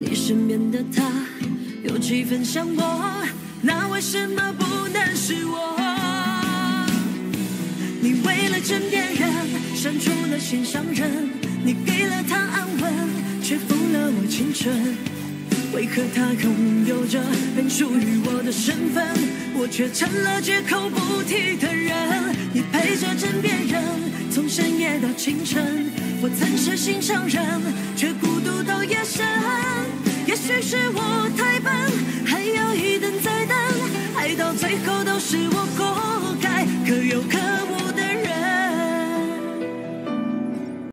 你身边的他有几分像我，那为什么不能是我？你为了枕边人删除了心上人，你给了他安稳，却负了我青春。为何他拥有着本属于我的身份，我却成了绝口不提的人？你陪着枕边人从深夜到清晨，我曾是心上人，却孤独到夜深。 也许是我太笨，还要一等再等，爱到最后都是我。